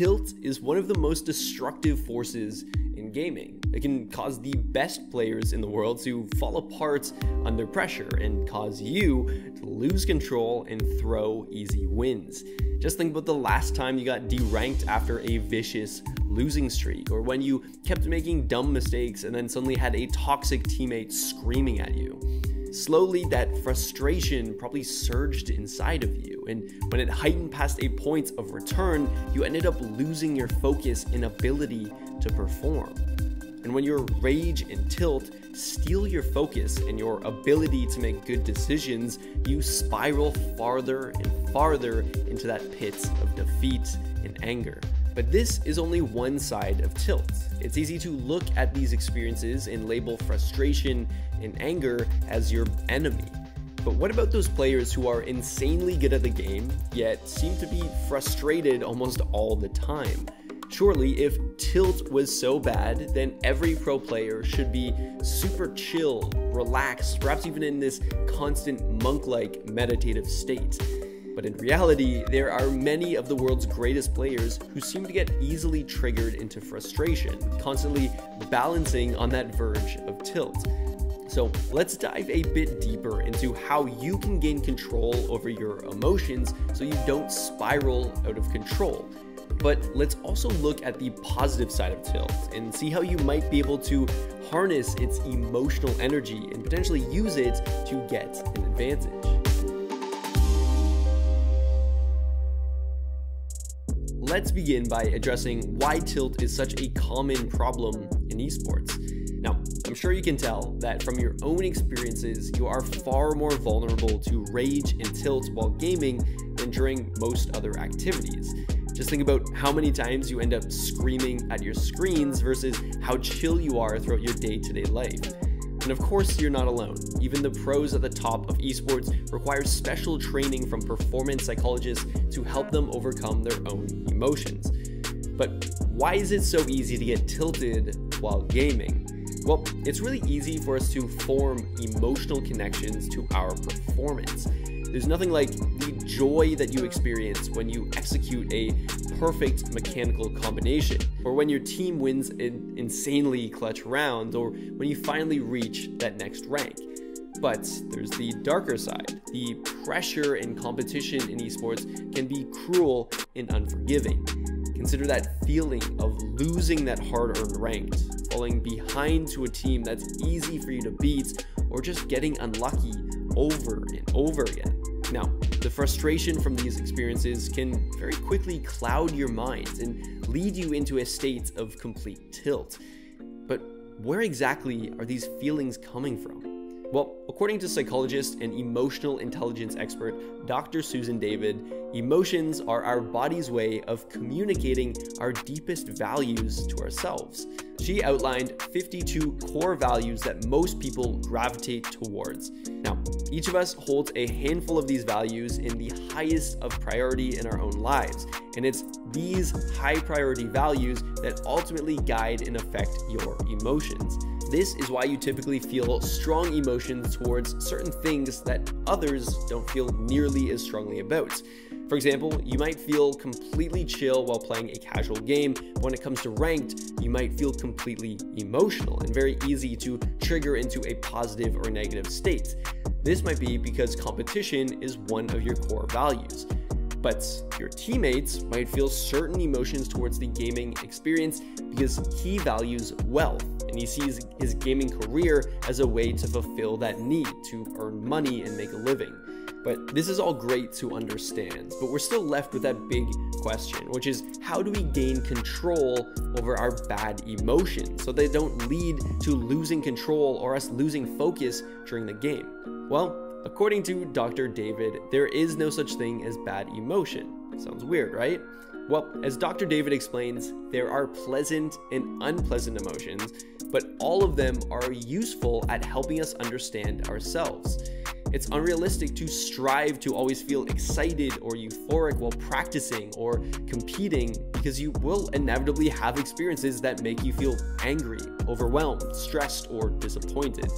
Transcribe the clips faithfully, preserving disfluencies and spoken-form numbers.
tilt is one of the most destructive forces in gaming. It can cause the best players in the world to fall apart under pressure and cause you to lose control and throw easy wins. Just think about the last time you got deranked after a vicious losing streak, or when you kept making dumb mistakes and then suddenly had a toxic teammate screaming at you. Slowly, that frustration probably surged inside of you, and when it heightened past a point of return, you ended up losing your focus and ability to perform. And when your rage and tilt steal your focus and your ability to make good decisions, you spiral farther and farther into that pit of defeat and anger. But this is only one side of tilt. It's easy to look at these experiences and label frustration and anger as your enemy. But what about those players who are insanely good at the game, yet seem to be frustrated almost all the time? Surely, if tilt was so bad, then every pro player should be super chill, relaxed, perhaps even in this constant monk-like meditative state. But in reality, there are many of the world's greatest players who seem to get easily triggered into frustration, constantly balancing on that verge of tilt. So let's dive a bit deeper into how you can gain control over your emotions so you don't spiral out of control. But let's also look at the positive side of tilt and see how you might be able to harness its emotional energy and potentially use it to get an advantage. Let's begin by addressing why tilt is such a common problem in esports. Now, I'm sure you can tell that from your own experiences, you are far more vulnerable to rage and tilt while gaming than during most other activities. Just think about how many times you end up screaming at your screens versus how chill you are throughout your day-to-day life. And of course, you're not alone. Even the pros at the top of esports require special training from performance psychologists to help them overcome their own emotions. But why is it so easy to get tilted while gaming? Well, it's really easy for us to form emotional connections to our performance. There's nothing like the joy that you experience when you execute a perfect mechanical combination, or when your team wins an insanely clutch round, or when you finally reach that next rank. But there's the darker side. The pressure and competition in esports can be cruel and unforgiving. Consider that feeling of losing that hard-earned rank, falling behind to a team that's easy for you to beat, or just getting unlucky over and over again. Now, the frustration from these experiences can very quickly cloud your mind and lead you into a state of complete tilt. But where exactly are these feelings coming from? Well, according to psychologist and emotional intelligence expert Doctor Susan David, emotions are our body's way of communicating our deepest values to ourselves. She outlined fifty-two core values that most people gravitate towards. Now, each of us holds a handful of these values in the highest of priority in our own lives, and it's these high priority values that ultimately guide and affect your emotions. This is why you typically feel strong emotions towards certain things that others don't feel nearly as strongly about. For example, you might feel completely chill while playing a casual game, but when it comes to ranked, you might feel completely emotional and very easy to trigger into a positive or negative state. This might be because competition is one of your core values. But your teammates might feel certain emotions towards the gaming experience because he values wealth and he sees his gaming career as a way to fulfill that need to earn money and make a living. But this is all great to understand, but we're still left with that big question, which is how do we gain control over our bad emotions so they don't lead to losing control or us losing focus during the game? Well, according to Doctor David, there is no such thing as bad emotion. Sounds weird, right? Well, as Doctor David explains, there are pleasant and unpleasant emotions, but all of them are useful at helping us understand ourselves. It's unrealistic to strive to always feel excited or euphoric while practicing or competing, because you will inevitably have experiences that make you feel angry, overwhelmed, stressed, or disappointed.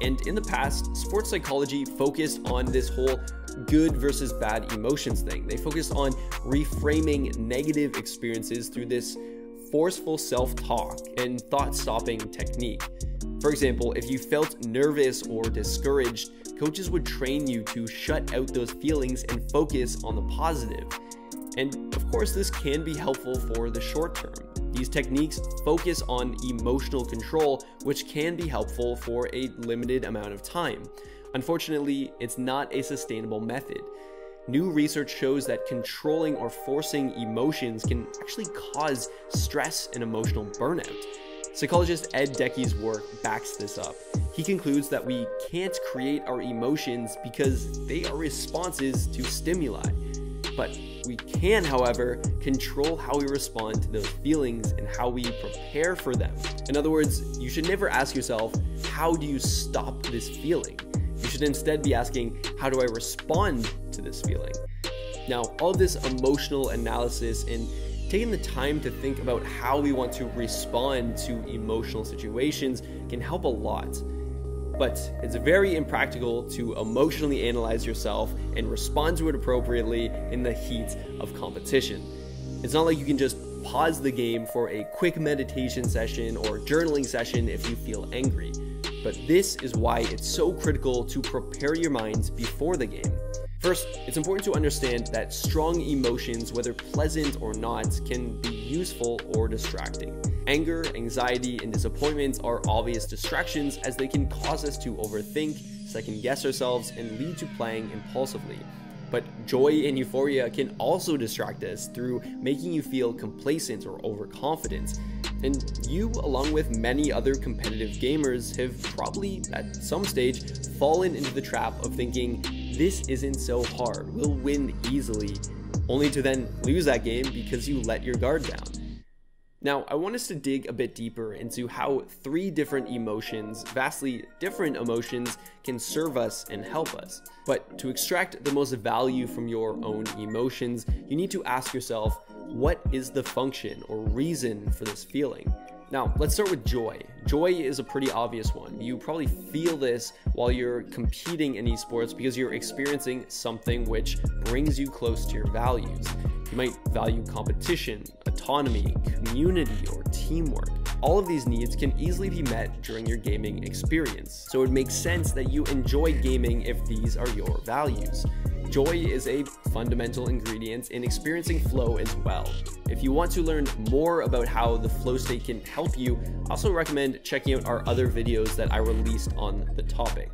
And in the past, sports psychology focused on this whole good versus bad emotions thing. They focused on reframing negative experiences through this forceful self-talk and thought-stopping technique. For example, if you felt nervous or discouraged, coaches would train you to shut out those feelings and focus on the positive. And of course, this can be helpful for the short term. These techniques focus on emotional control, which can be helpful for a limited amount of time. Unfortunately, it's not a sustainable method. New research shows that controlling or forcing emotions can actually cause stress and emotional burnout. Psychologist Ed Decky's work backs this up. He concludes that we can't create our emotions because they are responses to stimuli. But we can, however, control how we respond to those feelings and how we prepare for them. In other words, you should never ask yourself, how do you stop this feeling? You should instead be asking, how do I respond to this feeling? Now, all this emotional analysis and taking the time to think about how we want to respond to emotional situations can help a lot. But it's very impractical to emotionally analyze yourself and respond to it appropriately in the heat of competition. It's not like you can just pause the game for a quick meditation session or journaling session if you feel angry. But this is why it's so critical to prepare your minds before the game. First, it's important to understand that strong emotions, whether pleasant or not, can be useful or distracting. Anger, anxiety, and disappointments are obvious distractions, as they can cause us to overthink, second-guess ourselves, and lead to playing impulsively. But joy and euphoria can also distract us through making you feel complacent or overconfident. And you, along with many other competitive gamers, have probably, at some stage, fallen into the trap of thinking, this isn't so hard, we'll win easily, only to then lose that game because you let your guard down. Now, I want us to dig a bit deeper into how three different emotions, vastly different emotions, can serve us and help us. But to extract the most value from your own emotions, you need to ask yourself, what is the function or reason for this feeling? Now, let's start with joy. Joy is a pretty obvious one. You probably feel this while you're competing in esports because you're experiencing something which brings you close to your values. You might value competition, autonomy, community, or teamwork. All of these needs can easily be met during your gaming experience, so it makes sense that you enjoy gaming if these are your values. Joy is a fundamental ingredient in experiencing flow as well. If you want to learn more about how the flow state can help you, I also recommend checking out our other videos that I released on the topic.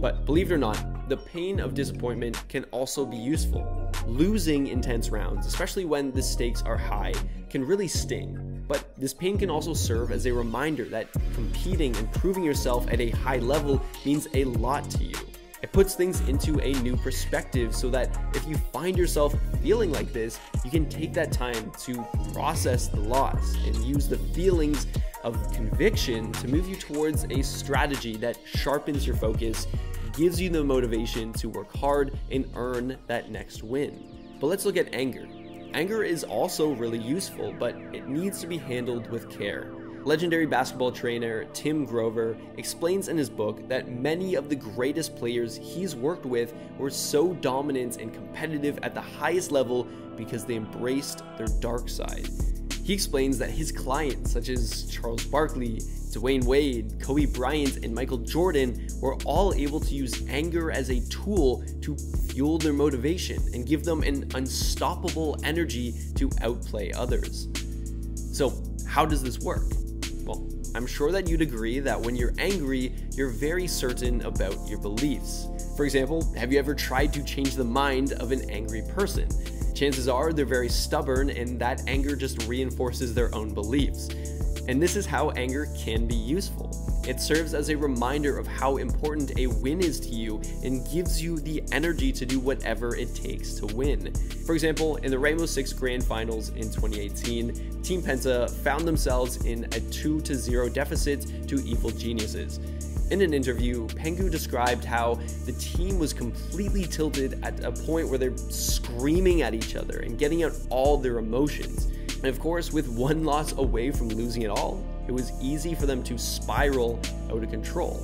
But believe it or not, the pain of disappointment can also be useful. Losing intense rounds, especially when the stakes are high, can really sting. But this pain can also serve as a reminder that competing and proving yourself at a high level means a lot to you. It puts things into a new perspective so that if you find yourself feeling like this, you can take that time to process the loss and use the feelings of conviction to move you towards a strategy that sharpens your focus, gives you the motivation to work hard and earn that next win. But let's look at anger. Anger is also really useful, but it needs to be handled with care. Legendary basketball trainer Tim Grover explains in his book that many of the greatest players he's worked with were so dominant and competitive at the highest level because they embraced their dark side. He explains that his clients, such as Charles Barkley, Dwayne Wade, Kobe Bryant, and Michael Jordan, were all able to use anger as a tool to fuel their motivation and give them an unstoppable energy to outplay others. So, how does this work? Well, I'm sure that you'd agree that when you're angry, you're very certain about your beliefs. For example, have you ever tried to change the mind of an angry person? Chances are they're very stubborn, and that anger just reinforces their own beliefs. And this is how anger can be useful. It serves as a reminder of how important a win is to you and gives you the energy to do whatever it takes to win. For example, in the Rainbow Six Grand Finals in twenty eighteen, Team Penta found themselves in a two to zero deficit to Evil Geniuses. In an interview, Pengu described how the team was completely tilted at a point where they're screaming at each other and getting out all their emotions. And of course, with one loss away from losing it all, it was easy for them to spiral out of control.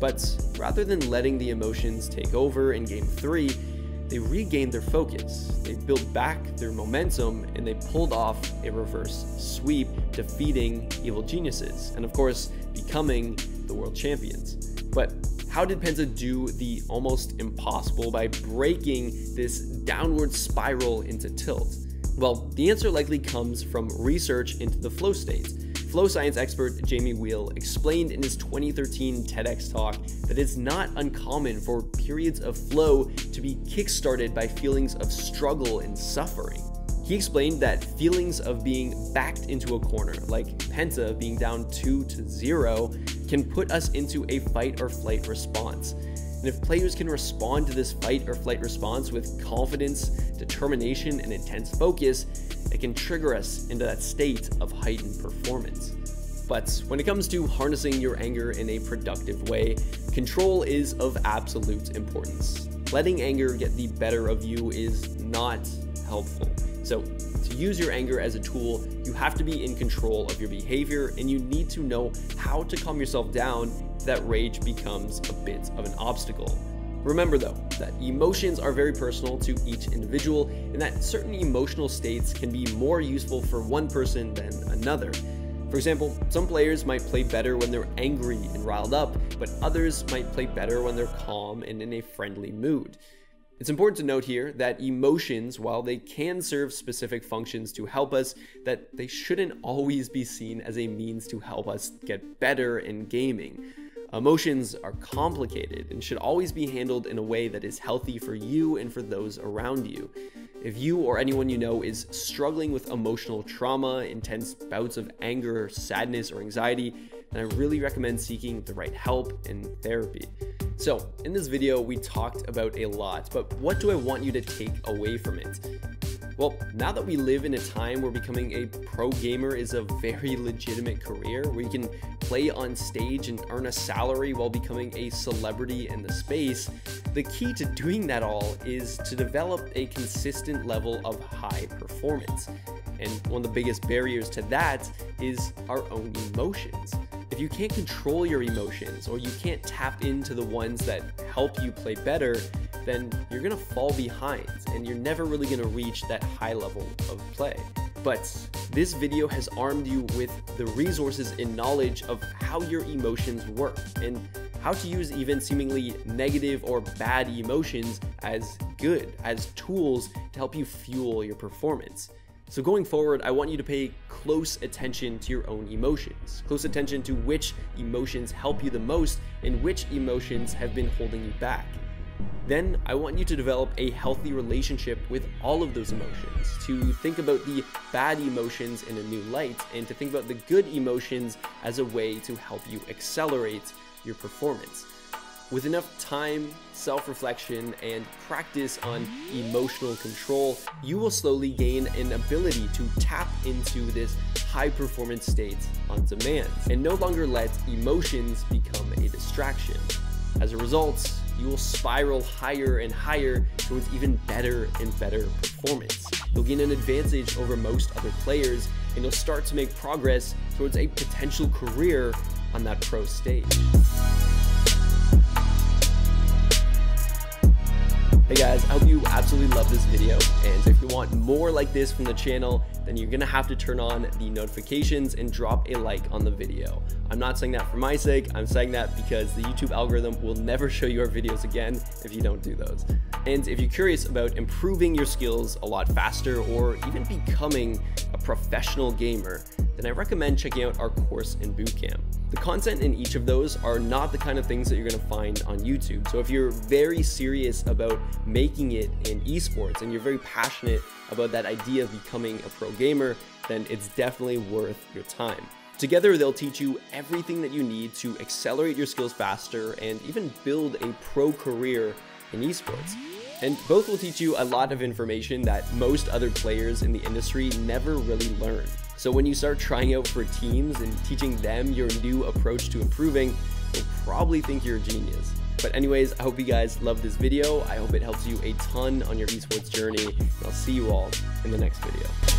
But rather than letting the emotions take over in game three, they regained their focus, they built back their momentum, and they pulled off a reverse sweep, defeating Evil Geniuses, and of course, becoming the world champions. But how did Penta do the almost impossible by breaking this downward spiral into tilt? Well, the answer likely comes from research into the flow state. Flow science expert Jamie Wheal explained in his twenty thirteen TEDx talk that it's not uncommon for periods of flow to be kickstarted by feelings of struggle and suffering. He explained that feelings of being backed into a corner, like Penta being down two to zero, can put us into a fight or flight response. And if players can respond to this fight or flight response with confidence, determination, and intense focus, it can trigger us into that state of heightened performance. But when it comes to harnessing your anger in a productive way, control is of absolute importance. Letting anger get the better of you is not helpful. So to use your anger as a tool, you have to be in control of your behavior, and you need to know how to calm yourself down if that rage becomes a bit of an obstacle. Remember though, that emotions are very personal to each individual, and that certain emotional states can be more useful for one person than another. For example, some players might play better when they're angry and riled up, but others might play better when they're calm and in a friendly mood. It's important to note here that emotions, while they can serve specific functions to help us, that they shouldn't always be seen as a means to help us get better in gaming. Emotions are complicated and should always be handled in a way that is healthy for you and for those around you. If you or anyone you know is struggling with emotional trauma, intense bouts of anger, sadness, or anxiety, then I really recommend seeking the right help and therapy. So in this video, we talked about a lot, but what do I want you to take away from it? Well, now that we live in a time where becoming a pro gamer is a very legitimate career, where you can play on stage and earn a salary while becoming a celebrity in the space, the key to doing that all is to develop a consistent level of high performance. And one of the biggest barriers to that is our own emotions. If you can't control your emotions, or you can't tap into the ones that help you play better, then you're gonna fall behind and you're never really gonna reach that high level of play. But this video has armed you with the resources and knowledge of how your emotions work and how to use even seemingly negative or bad emotions as good, as tools to help you fuel your performance. So going forward, I want you to pay close attention to your own emotions, close attention to which emotions help you the most and which emotions have been holding you back. Then I want you to develop a healthy relationship with all of those emotions, to think about the bad emotions in a new light, and to think about the good emotions as a way to help you accelerate your performance. With enough time, self-reflection, and practice on emotional control, you will slowly gain an ability to tap into this high-performance state on demand, and no longer let emotions become a distraction. As a result, you will spiral higher and higher towards even better and better performance. You'll gain an advantage over most other players, and you'll start to make progress towards a potential career on that pro stage. Hey guys, I hope you absolutely love this video, and if you want more like this from the channel, then you're gonna have to turn on the notifications and drop a like on the video. I'm not saying that for my sake, I'm saying that because the YouTube algorithm will never show you our videos again if you don't do those. And if you're curious about improving your skills a lot faster or even becoming a professional gamer, then I recommend checking out our course in Bootcamp. The content in each of those are not the kind of things that you're gonna find on YouTube. So if you're very serious about making it in esports and you're very passionate about that idea of becoming a pro gamer, then it's definitely worth your time. Together, they'll teach you everything that you need to accelerate your skills faster and even build a pro career in esports. And both will teach you a lot of information that most other players in the industry never really learn. So when you start trying out for teams and teaching them your new approach to improving, they probably think you're a genius. But anyways, I hope you guys loved this video. I hope it helps you a ton on your esports journey. And I'll see you all in the next video.